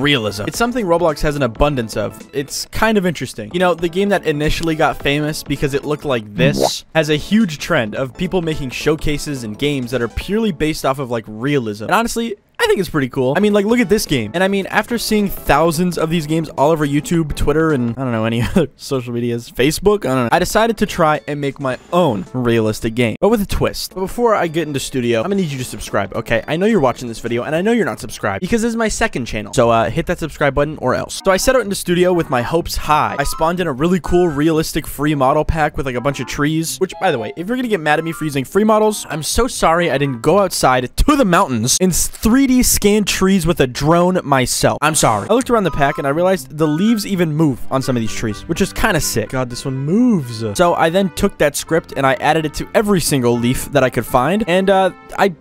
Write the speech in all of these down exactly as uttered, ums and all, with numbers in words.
realism. It's something Roblox has an abundance of. It's kind of interesting. You know, the game that initially got famous because it looked like this has a huge trend of people making showcases and games that are purely based off of like realism. And honestly, I think it's pretty cool. I mean, like, look at this game. And I mean, after seeing thousands of these games all over YouTube, Twitter, and I don't know, any other social medias, Facebook, I don't know, I decided to try and make my own realistic game, but with a twist. But before I get into studio, I'm gonna need you to subscribe, okay? I know you're watching this video, and I know you're not subscribed, because this is my second channel. So uh, hit that subscribe button or else. So I set out into studio with my hopes high. I spawned in a really cool, realistic free model pack with like a bunch of trees, which, by the way, if you're gonna get mad at me for using free models, I'm so sorry I didn't go outside to the mountains in three D scan trees with a drone myself. I'm sorry. I looked around the pack and I realized the leaves even move on some of these trees, which is kind of sick. God, this one moves. So I then took that script and I added it to every single leaf that I could find. And uh, I,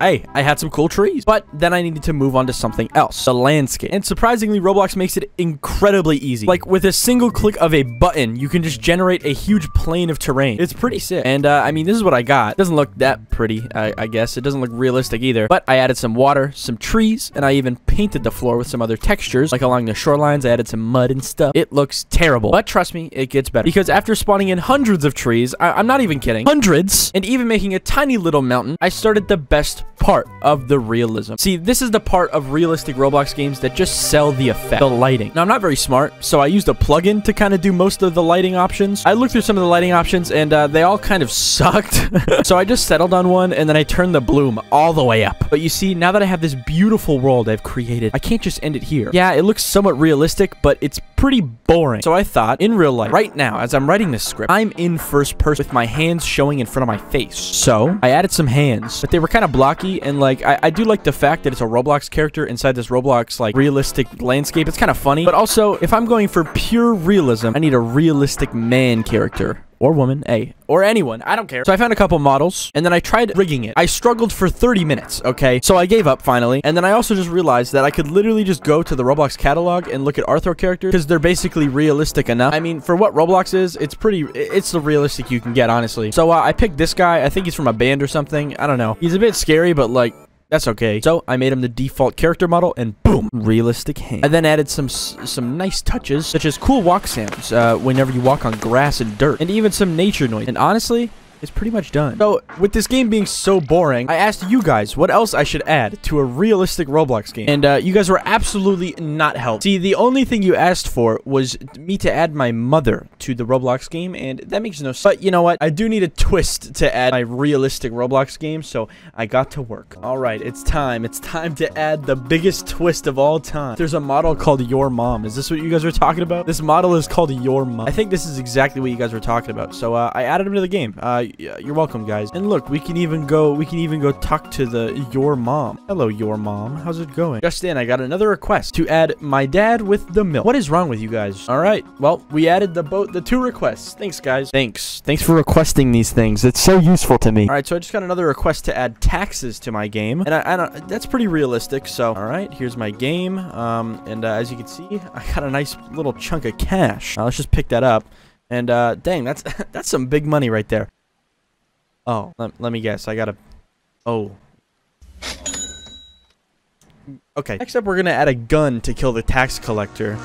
I, I had some cool trees, but then I needed to move on to something else, the landscape. And surprisingly, Roblox makes it incredibly easy. Like with a single click of a button, you can just generate a huge plane of terrain. It's pretty sick. And uh, I mean, this is what I got. It doesn't look that pretty, I, I guess. It doesn't look realistic either, but I added some water, some trees, and I even painted the floor with some other textures, like along the shorelines. I added some mud and stuff. It looks terrible, but trust me, it gets better, because after spawning in hundreds of trees, I I'm not even kidding, hundreds, and even making a tiny little mountain, I started the best part of the realism. See, this is the part of realistic Roblox games that just sell the effect, the lighting. Now, I'm not very smart, so I used a plugin to kind of do most of the lighting options. I looked through some of the lighting options, and uh, they all kind of sucked, so I just settled on one, and then I turned the bloom all the way up. But you see, now that I have this beautiful world I've created, I can't just end it here. Yeah, it looks somewhat realistic, but it's pretty boring. So I thought, in real life, right now, as I'm writing this script, I'm in first person with my hands showing in front of my face. So I added some hands, but they were kind of blocky, and like, I, I do like the fact that it's a Roblox character inside this Roblox, like, realistic landscape. It's kind of funny, but also, if I'm going for pure realism, I need a realistic man character. Or woman, A. Or anyone. I don't care. So I found a couple models, and then I tried rigging it. I struggled for thirty minutes, okay? So I gave up finally, and then I also just realized that I could literally just go to the Roblox catalog and look at Arthur characters, because they're basically realistic enough. I mean, for what Roblox is, it's pretty... it's the realistic you can get, honestly. So uh, I picked this guy. I think he's from a band or something. I don't know. He's a bit scary, but like... that's okay. So I made him the default character model, and boom, realistic hand. I then added some some nice touches, such as cool walk sounds uh, whenever you walk on grass and dirt, and even some nature noise. And honestly, it's pretty much done. So with this game being so boring, I asked you guys what else I should add to a realistic Roblox game, and uh, you guys were absolutely not helped. See, the only thing you asked for was me to add my mother to the Roblox game, and that makes no sense. But you know what? I do need a twist to add my realistic Roblox game, so I got to work. All right, it's time. It's time to add the biggest twist of all time. There's a model called Your Mom. Is this what you guys were talking about? This model is called Your Mom. I think this is exactly what you guys were talking about. So uh, I added him to the game. Uh, You're welcome, guys. And look, we can even go we can even go talk to the Your Mom. Hello, Your Mom. How's it going? Just in, I got another request to add my dad with the milk. What is wrong with you guys? All right, well, we added the boat the two requests. Thanks, guys. Thanks. Thanks for requesting these things. It's so useful to me. All right, so I just got another request to add taxes to my game, and I, I don't that's pretty realistic. So all right, here's my game, um and uh, as you can see, I got a nice little chunk of cash. Uh, let's just pick that up, and uh dang, that's that's some big money right there. Oh, let, let me guess. I gotta... oh. Okay. Next up, we're gonna add a gun to kill the tax collector.